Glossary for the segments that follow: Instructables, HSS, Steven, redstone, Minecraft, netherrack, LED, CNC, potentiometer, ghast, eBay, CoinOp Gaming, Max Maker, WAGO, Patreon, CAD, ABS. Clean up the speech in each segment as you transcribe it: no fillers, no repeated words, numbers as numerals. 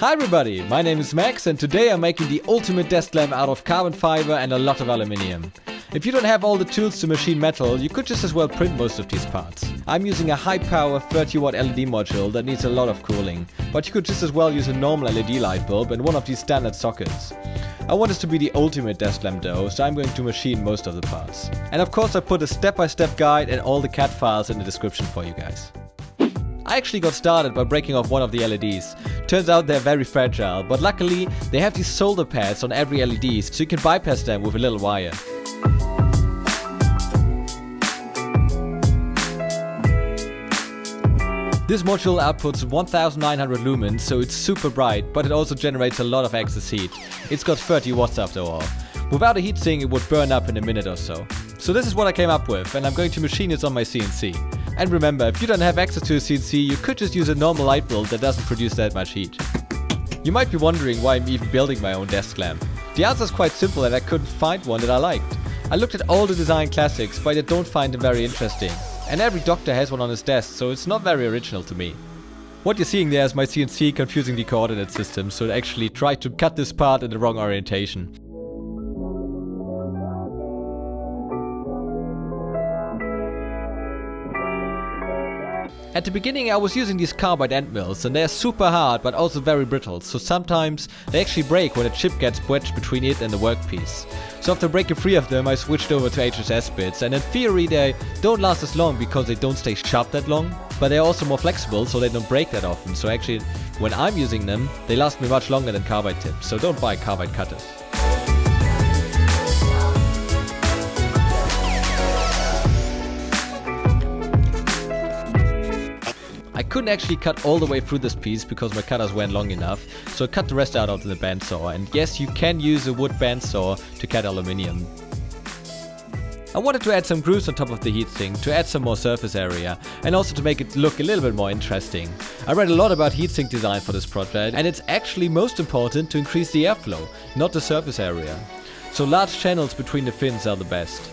Hi everybody, my name is Max and today I'm making the ultimate desk lamp out of carbon fiber and a lot of aluminium. If you don't have all the tools to machine metal, you could just as well print most of these parts. I'm using a high power 30-watt LED module that needs a lot of cooling, but you could just as well use a normal LED light bulb and one of these standard sockets. I want this to be the ultimate desk lamp though, so I'm going to machine most of the parts. And of course I put a step-by-step guide and all the CAD files in the description for you guys. I actually got started by breaking off one of the LEDs. Turns out they're very fragile, but luckily they have these solder pads on every LED so you can bypass them with a little wire. This module outputs 1900 lumens, so it's super bright, but it also generates a lot of excess heat. It's got 30 watts after all. Without a heatsink it would burn up in a minute or so. So this is what I came up with and I'm going to machine this on my CNC. And remember, if you don't have access to a CNC, you could just use a normal light bulb that doesn't produce that much heat. You might be wondering why I'm even building my own desk lamp. The answer is quite simple and I couldn't find one that I liked. I looked at all the design classics, but I don't find them very interesting. And every doctor has one on his desk, so it's not very original to me. What you're seeing there is my CNC confusing the coordinate system, so it actually tried to cut this part in the wrong orientation. At the beginning I was using these carbide end mills and they are super hard but also very brittle, so sometimes they actually break when a chip gets wedged between it and the workpiece. So after breaking free of them I switched over to HSS bits, and in theory they don't last as long because they don't stay sharp that long, but they are also more flexible so they don't break that often, so actually when I'm using them they last me much longer than carbide tips, so don't buy carbide cutters. I couldn't actually cut all the way through this piece because my cutters weren't long enough, so I cut the rest out onto the bandsaw, and yes, you can use a wood bandsaw to cut aluminium. I wanted to add some grooves on top of the heatsink to add some more surface area and also to make it look a little bit more interesting. I read a lot about heatsink design for this project and it's actually most important to increase the airflow, not the surface area. So large channels between the fins are the best.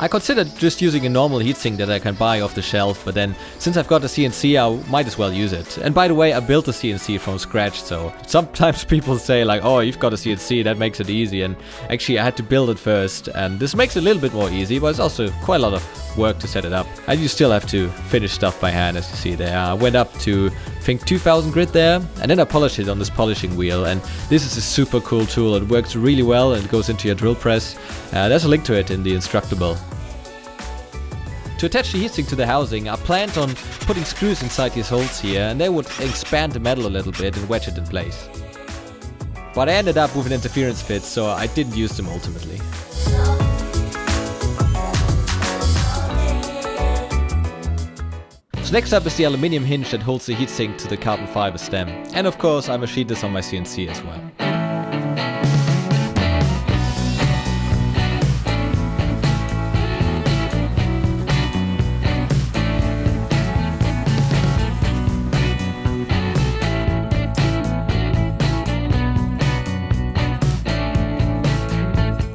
I considered just using a normal heatsink that I can buy off the shelf, but then since I've got a CNC I might as well use it. And by the way, I built a CNC from scratch, so sometimes people say like, oh, you've got a CNC, that makes it easy, and actually I had to build it first, and this makes it a little bit more easy, but it's also quite a lot of work to set it up. And you still have to finish stuff by hand, as you see there. I went up to I think 2000 grit there, and then I polished it on this polishing wheel, and this is a super cool tool. It works really well and goes into your drill press. There's a link to it in the Instructable. To attach the heatsink to the housing, I planned on putting screws inside these holes here, and they would expand the metal a little bit and wedge it in place. But I ended up with an interference fit, so I didn't use them ultimately. So next up is the aluminium hinge that holds the heatsink to the carbon fiber stem. And of course I machined this on my CNC as well.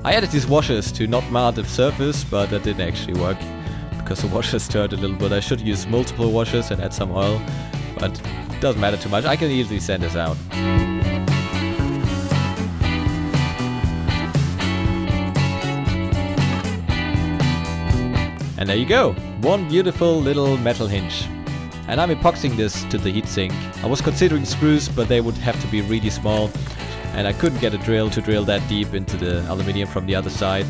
I added these washers to not mar the surface, but that didn't actually work because the washers turned a little bit. I should use multiple washers and add some oil, but it doesn't matter too much. I can easily sand this out. And there you go, one beautiful little metal hinge. And I'm epoxying this to the heatsink. I was considering screws, but they would have to be really small. And I couldn't get a drill to drill that deep into the aluminium from the other side.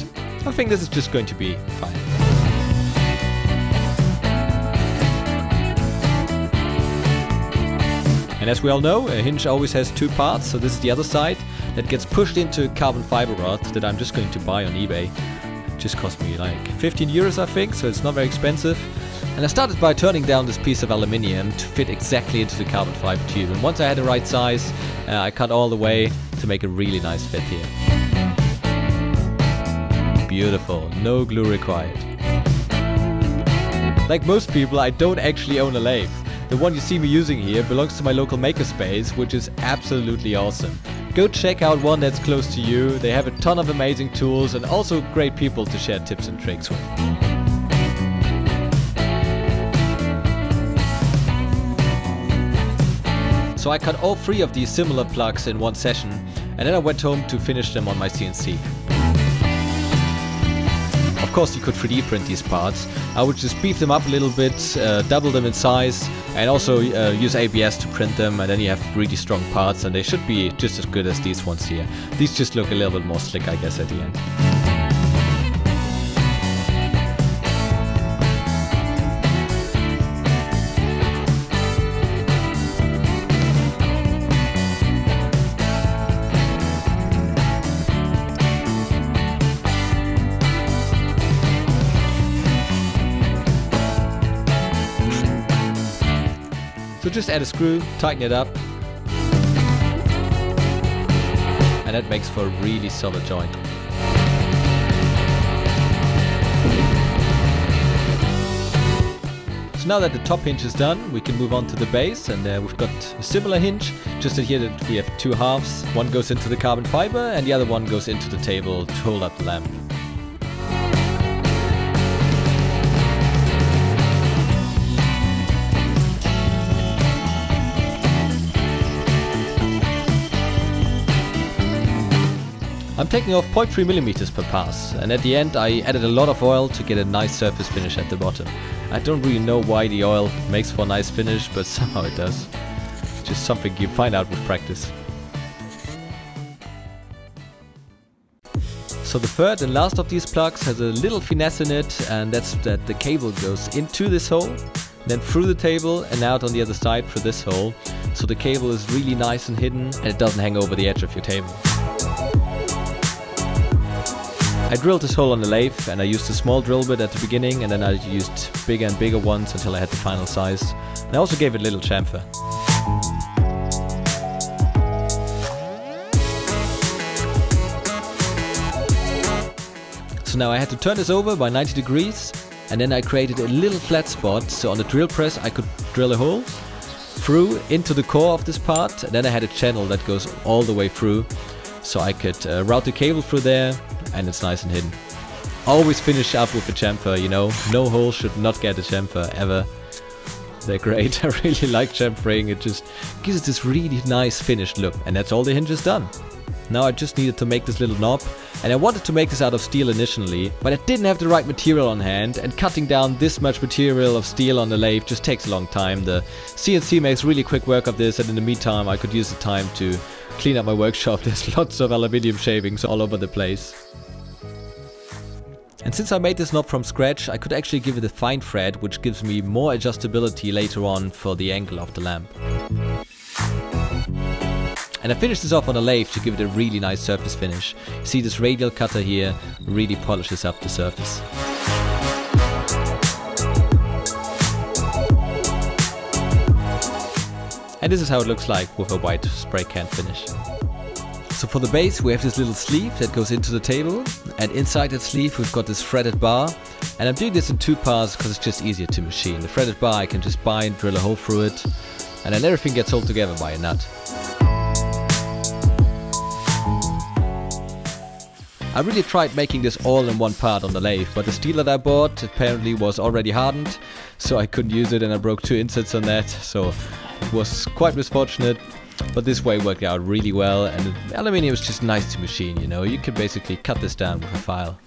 I think this is just going to be fine. And as we all know, a hinge always has two parts, so this is the other side that gets pushed into a carbon fiber rod that I'm just going to buy on eBay. It just cost me like 15 euros I think, so it's not very expensive. And I started by turning down this piece of aluminium to fit exactly into the carbon fiber tube, and once I had the right size, I cut all the way to make a really nice fit here. Beautiful, no glue required. Like most people, I don't actually own a lathe. The one you see me using here belongs to my local makerspace, which is absolutely awesome. Go check out one that's close to you. They have a ton of amazing tools and also great people to share tips and tricks with. So I cut all three of these similar plugs in one session, and then I went home to finish them on my CNC. Of course you could 3D print these parts. I would just beef them up a little bit, double them in size, and also use ABS to print them, and then you have really strong parts, and they should be just as good as these ones here. These just look a little bit more slick, I guess, at the end. So just add a screw, tighten it up, and that makes for a really solid joint. So now that the top hinge is done, we can move on to the base, and we've got a similar hinge, just that here that we have two halves. One goes into the carbon fiber and the other one goes into the table to hold up the lamp. I'm taking off 0.3mm per pass, and at the end I added a lot of oil to get a nice surface finish at the bottom. I don't really know why the oil makes for a nice finish, but somehow it does. Just something you find out with practice. So the third and last of these plugs has a little finesse in it, and that's that the cable goes into this hole, then through the table and out on the other side for this hole. So the cable is really nice and hidden, and it doesn't hang over the edge of your table. I drilled this hole on the lathe, and I used a small drill bit at the beginning, and then I used bigger and bigger ones until I had the final size. And I also gave it a little chamfer. So now I had to turn this over by 90 degrees, and then I created a little flat spot, so on the drill press I could drill a hole through into the core of this part, and then I had a channel that goes all the way through, so I could route the cable through there, and it's nice and hidden. Always finish up with a chamfer, you know. No hole should not get a chamfer, ever. They're great, I really like chamfering, it just gives it this really nice finished look. And that's all the hinge is done. Now I just needed to make this little knob, and I wanted to make this out of steel initially, but I didn't have the right material on hand, and cutting down this much material of steel on the lathe just takes a long time. The CNC makes really quick work of this, and in the meantime I could use the time to clean up my workshop. There's lots of aluminium shavings all over the place. And since I made this knob from scratch, I could actually give it a fine thread, which gives me more adjustability later on for the angle of the lamp. And I finished this off on a lathe to give it a really nice surface finish. See, this radial cutter here really polishes up the surface. And this is how it looks like with a white spray can finish. So for the base we have this little sleeve that goes into the table, and inside that sleeve we've got this threaded bar, and I'm doing this in two parts because it's just easier to machine. The threaded bar I can just buy and drill a hole through it, and then everything gets held together by a nut. I really tried making this all in one part on the lathe, but the steel that I bought apparently was already hardened, so I couldn't use it, and I broke two inserts on that, so it was quite misfortunate. But this way worked out really well, and aluminium is just nice to machine, you know. You can basically cut this down with a file.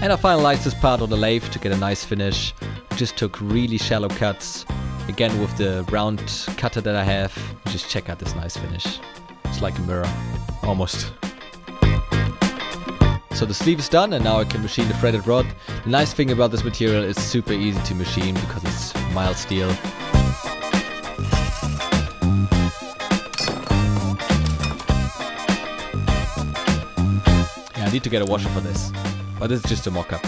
And I finalized this part on the lathe to get a nice finish. Just took really shallow cuts, again with the round cutter that I have. Just check out this nice finish. It's like a mirror, almost. So the sleeve is done, and now I can machine the threaded rod. The nice thing about this material is it's super easy to machine because it's mild steel. Yeah, I need to get a washer for this, but this is just a mock-up.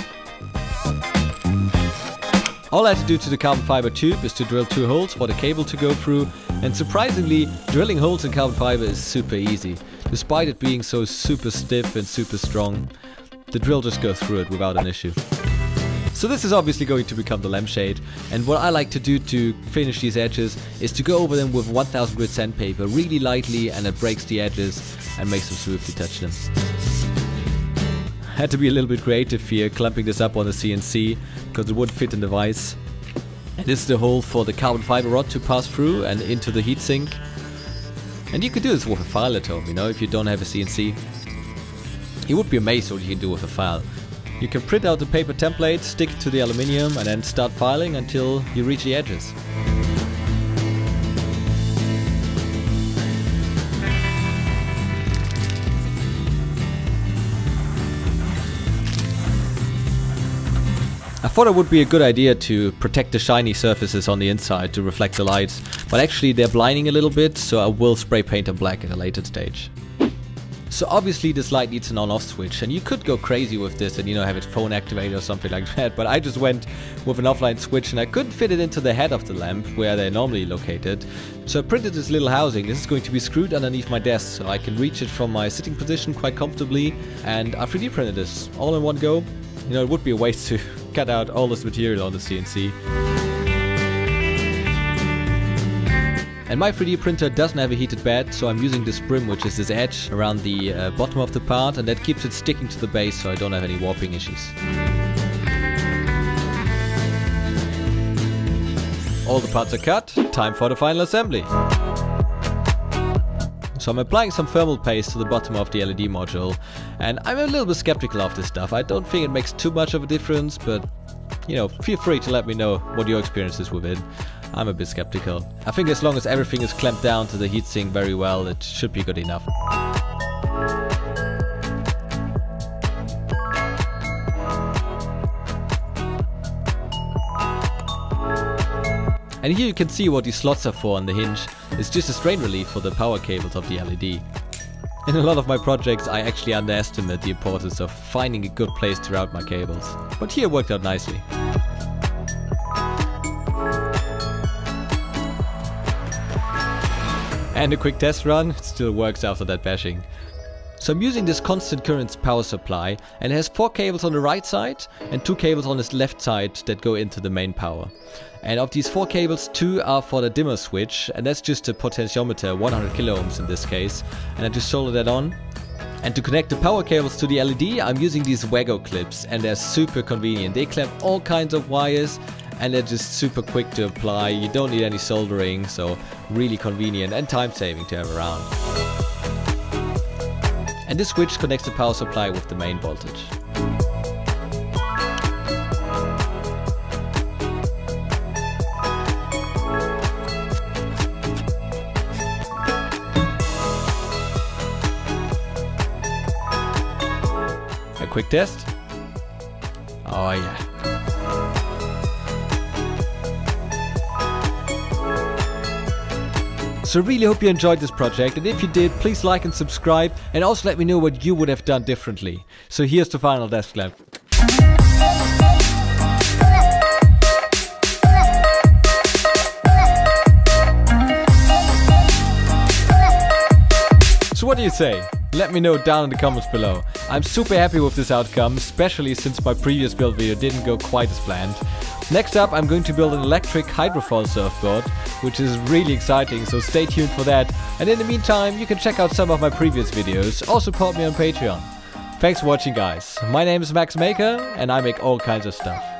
All I had to do to the carbon fiber tube is to drill two holes for the cable to go through, and surprisingly, drilling holes in carbon fiber is super easy. Despite it being so super stiff and super strong, the drill just goes through it without an issue. So this is obviously going to become the lampshade, and what I like to do to finish these edges is to go over them with 1000 grit sandpaper really lightly, and it breaks the edges and makes them smooth to touch them. I had to be a little bit creative here, clamping this up on the CNC because it wouldn't fit in the vise. It is the hole for the carbon fiber rod to pass through and into the heatsink. And you could do this with a file at home, you know, if you don't have a CNC. You would be amazed what you can do with a file. You can print out the paper template, stick it to the aluminium and then start filing until you reach the edges. I thought it would be a good idea to protect the shiny surfaces on the inside to reflect the lights, but actually they're blinding a little bit, so I will spray paint them black at a later stage. So obviously this light needs an on-off switch, and you could go crazy with this and, you know, have it phone activated or something like that, but I just went with an offline switch and I couldn't fit it into the head of the lamp where they're normally located. So I printed this little housing. This is going to be screwed underneath my desk so I can reach it from my sitting position quite comfortably, and I 3D printed this all in one go. You know, it would be a waste to cut out all this material on the CNC. And my 3D printer doesn't have a heated bed, so I'm using this brim, which is this edge around the bottom of the part, and that keeps it sticking to the base so I don't have any warping issues. All the parts are cut, time for the final assembly. So I'm applying some thermal paste to the bottom of the LED module, and I'm a little bit skeptical of this stuff. I don't think it makes too much of a difference, but, you know, feel free to let me know what your experience is with it. I'm a bit skeptical. I think as long as everything is clamped down to the heatsink very well, it should be good enough. And here you can see what these slots are for on the hinge. It's just a strain relief for the power cables of the LED. In a lot of my projects I actually underestimate the importance of finding a good place to route my cables. But here it worked out nicely. And a quick test run, it still works after that bashing. So I'm using this constant current power supply, and it has 4 cables on the right side and 2 cables on its left side that go into the main power. And of these 4 cables, 2 are for the dimmer switch, and that's just a potentiometer, 100 kiloohms in this case, and I just solder that on. And to connect the power cables to the LED, I'm using these WAGO clips, and they're super convenient. They clamp all kinds of wires, and they're just super quick to apply. You don't need any soldering, so really convenient and time-saving to have around. And this switch connects the power supply with the main voltage. A quick test. Oh yeah. So really hope you enjoyed this project, and if you did, please like and subscribe, and also let me know what you would have done differently. So here's the final desk lamp. So what do you say? Let me know down in the comments below. I'm super happy with this outcome, especially since my previous build video didn't go quite as planned. Next up, I'm going to build an electric hydrofoil surfboard, which is really exciting, so stay tuned for that. And in the meantime, you can check out some of my previous videos or support me on Patreon. Thanks for watching, guys. My name is Max Maker, and I make all kinds of stuff.